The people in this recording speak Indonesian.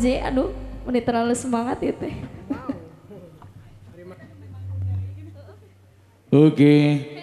DJ, aduh, menit terlalu semangat ya teh. Oke.